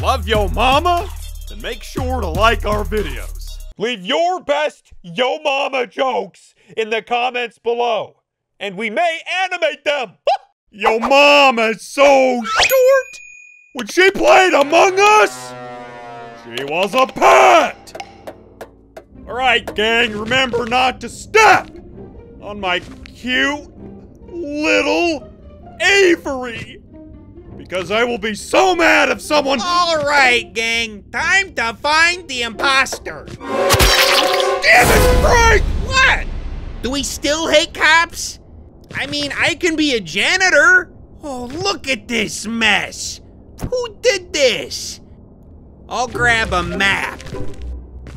love yo mama, then make sure to like our videos. Leave your best yo mama jokes in the comments below, and we may animate them. Yo mama's so short. When she played Among Us, she was a pet. All right, gang, remember not to step on my cute little Avery, because I will be so mad if someone— All right, gang, time to find the imposter. Damn it, Frank! What? Do we still hate cops? I mean, I can be a janitor. Oh, look at this mess. Who did this? I'll grab a map.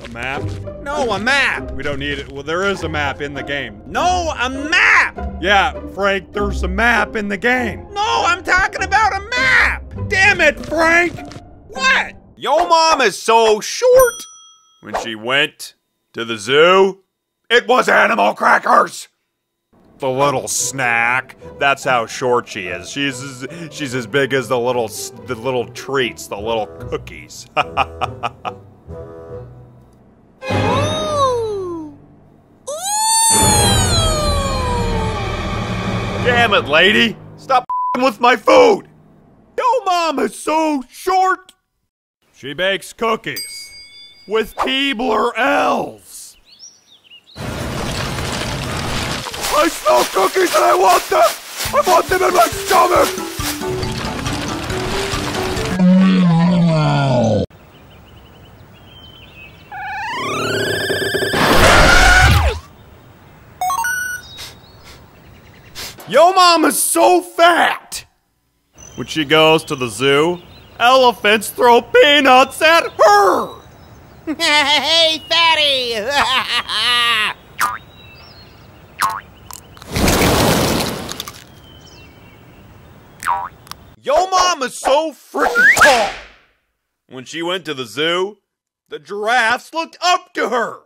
A map? No, a map. We don't need it. Well, there is a map in the game. No, a map! Yeah, Frank, there's a map in the game. No, I'm talking about a map! Damn it, Frank! What? Yo mom is so short. When she went to the zoo, it was animal crackers. The little snack. That's how short she is. She's as big as the little treats, the little cookies. Ooh. Ooh. Damn it, lady! Stop f***ing with my food. Yo, mom is so short. She bakes cookies with Keebler elves. I smell cookies and I want them! I want them in my stomach! Yo mom is so fat! When she goes to the zoo, elephants throw peanuts at her! Hey, fatty! Yo mom is so freaking tall. When she went to the zoo, the giraffes looked up to her.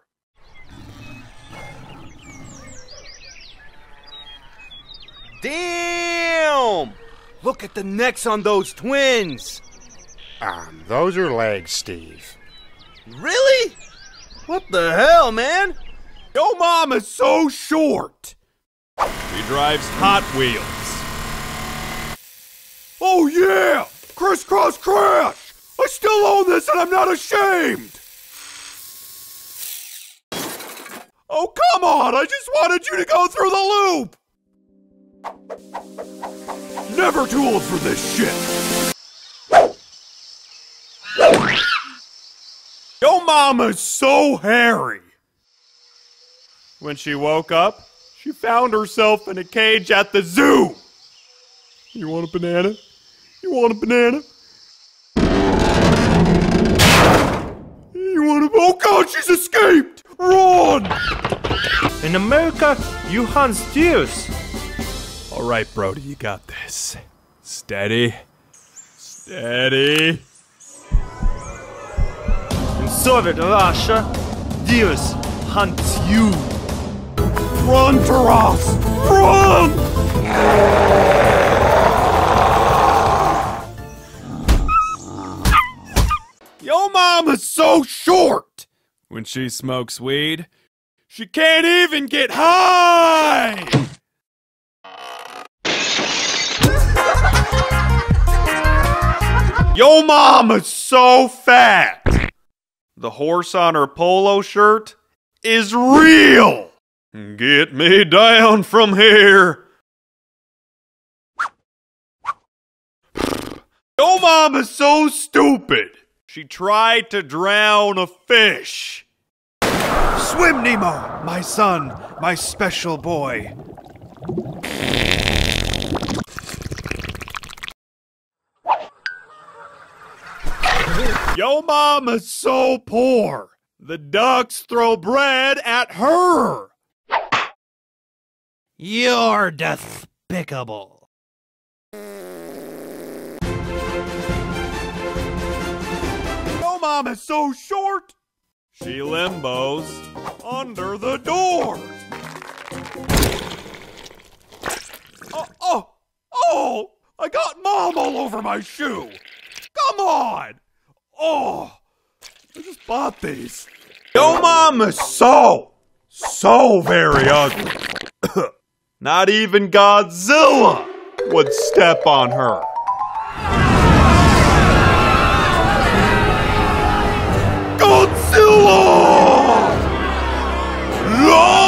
Damn! Look at the necks on those twins. Those are legs, Steve. Really? What the hell, man? Yo mom is so short. She drives Hot Wheels. Oh yeah! Crisscross Crash! I still own this and I'm not ashamed! Oh come on! I just wanted you to go through the loop! Never too old for this shit! Yo mama's so hairy! When she woke up, she found herself in a cage at the zoo! You want a banana? You want a banana? You want a— Oh god, she's escaped! Run! In America, you hunt Deus. Alright, Brody, you got this. Steady. Steady. In Soviet Russia, Deus hunts you. Run, Taras! Run! Yo mom is so short! When she smokes weed, she can't even get high! Yo mom is so fat! The horse on her polo shirt is real! Get me down from here! Yo mom is so stupid! She tried to drown a fish. Swim, Nemo, my son, my special boy. Yo mom is so poor. The ducks throw bread at her. You're despicable. Mom is so short. She limbos under the door. Oh! I got mom all over my shoe. Come on! Oh! I just bought these. Yo mom is so very ugly. Not even Godzilla would step on her. Godzilla! Run!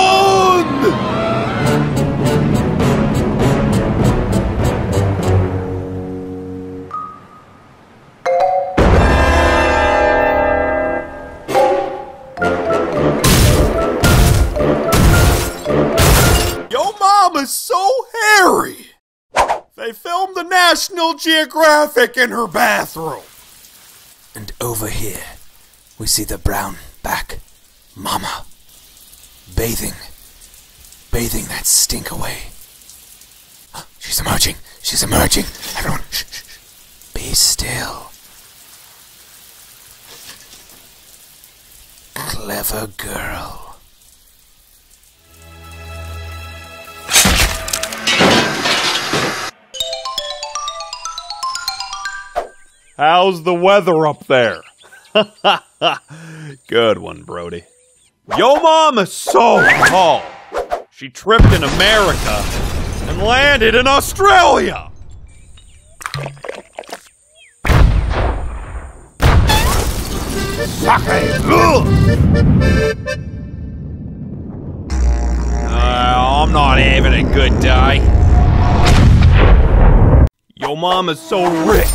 Yo mom is so hairy! They filmed the National Geographic in her bathroom. And over here, we see the brown back mama bathing that stink away. She's emerging. Everyone, shh, shh, shh. Be still. Clever girl. How's the weather up there? Good one, Brody. Yo mom is so tall. She tripped in America and landed in Australia. I'm not having a good day. Yo mom is so rich.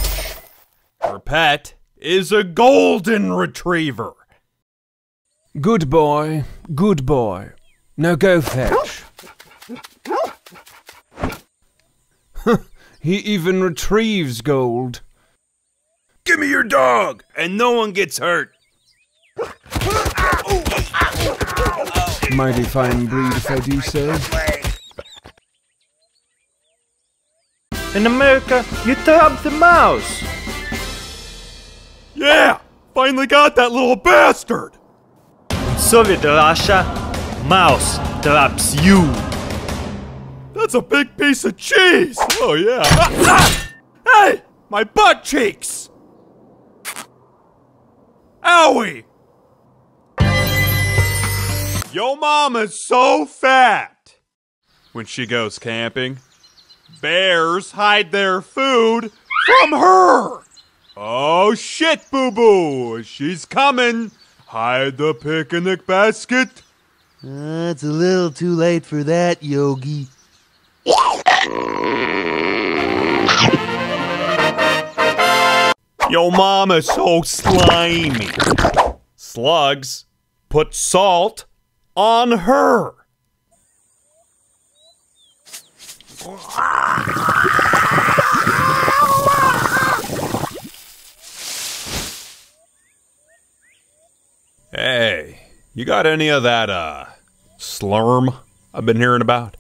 Her pet is a golden retriever. Good boy, good boy. Now go fetch. He even retrieves gold. Give me your dog, and no one gets hurt. Mighty fine breed if I do say. In America, you tub the mouse. Yeah! Finally got that little bastard! Soviet Russia, mouse traps you. That's a big piece of cheese! Oh yeah! Ah, ah! Hey! My butt cheeks! Owie! Yo mom is so fat! When she goes camping, bears hide their food from her! Oh shit, boo-boo! She's coming! Hide the picnic basket! It's a little too late for that, Yogi. Yo mom is so slimy. Slugs put salt on her. Hey, you got any of that, slurm I've been hearing about?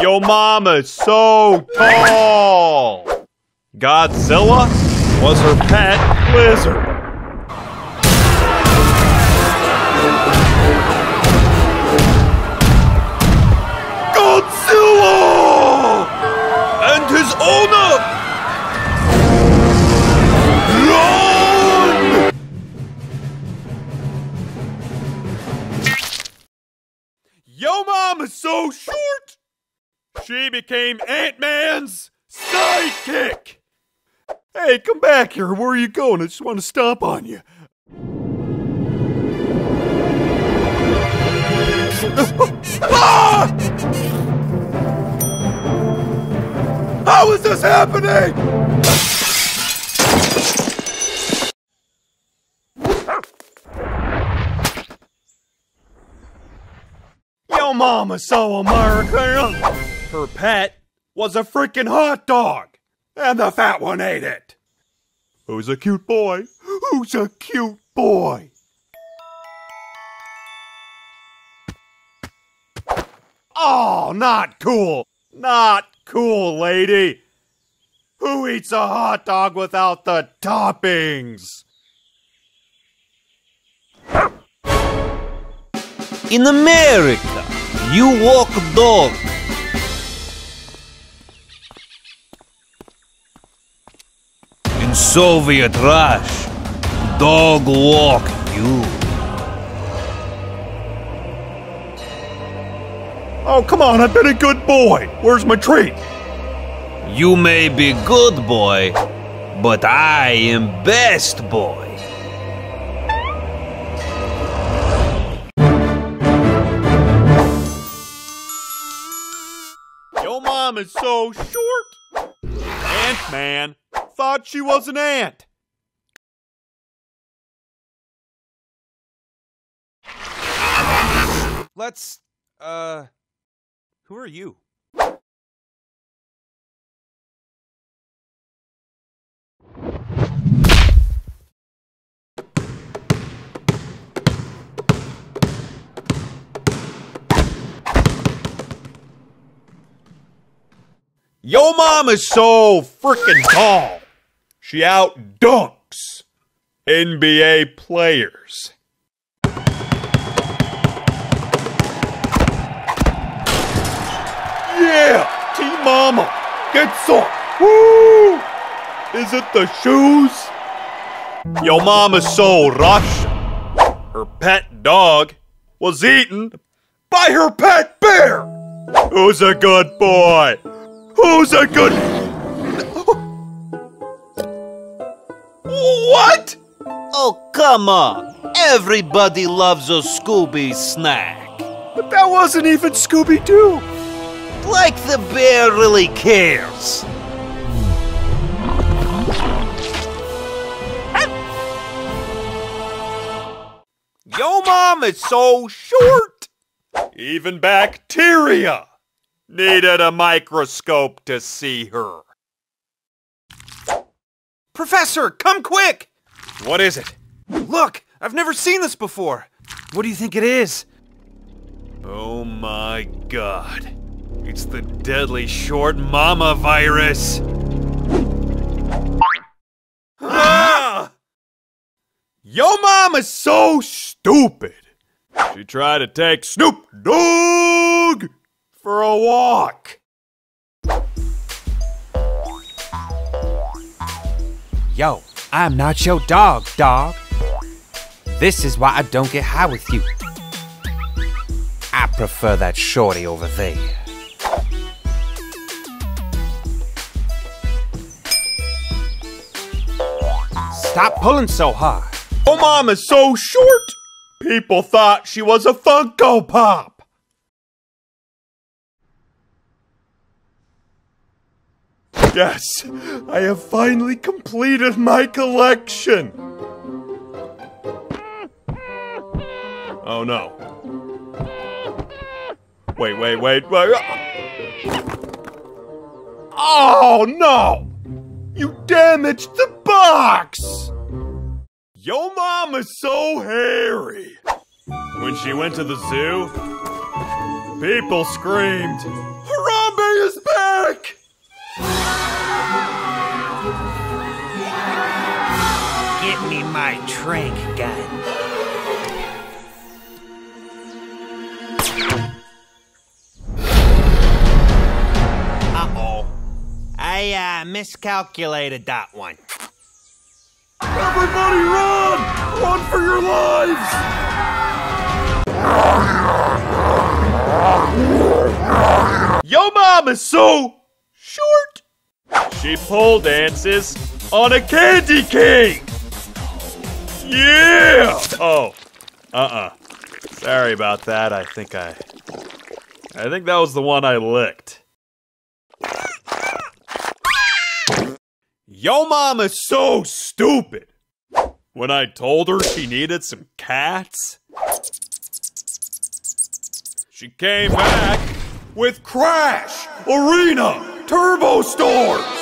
Yo mom is so tall! Godzilla was her pet lizard. And his owner! Run! Yo mom is so short! She became Ant-Man's sidekick! Hey, come back here, where are you going? I just want to stomp on you. Ah! How is this happening? Yo mama so American. Her pet was a freaking hot dog, and the fat one ate it. Who's a cute boy? Who's a cute boy? Oh, not cool. Not cool, lady. Who eats a hot dog without the toppings? in America. You walk dog. In Soviet Russia, dog walk you. Oh, come on, I've been a good boy. Where's my treat? You may be good boy, but I am best boy. Your mom is so short. Ant-Man thought she was an ant. Let's, who are you? Yo mom is so frickin' tall. She out dunks NBA players. Yeah, T-Mama, get some. Woo! Is it the shoes? Yo mama's so Russian. Her pet dog was eaten by her pet bear. Who's a good boy? Who's a good... What? Oh, come on. Everybody loves a Scooby snack. But that wasn't even Scooby-Doo. Like the bear really cares. Yo mom is so short. Even bacteria needed a microscope to see her. Professor, come quick! What is it? Look, I've never seen this before. What do you think it is? Oh my God. It's the deadly short mama virus. Ah! Yo mom is so stupid. She tried to take Snoop Dogg for a walk. Yo, I'm not your dog, dog. This is why I don't get high with you. I prefer that shorty over there. Stop pulling so hard. Oh, mom is so short. People thought she was a Funko Pop. Yes, I have finally completed my collection. Oh no. Wait. Oh no! You damaged the box! Yo mom is so hairy. When she went to the zoo, people screamed, Harambe is back! Give me my trank gun. Uh-oh. I miscalculated that one. Everybody run! Run for your lives! Yo mom is so short. She pole dances on a candy cane. Yeah! Oh, sorry about that. I think that was the one I licked. Yo mom is so stupid. When I told her she needed some cats, she came back with Crash Arena Turbo Storms.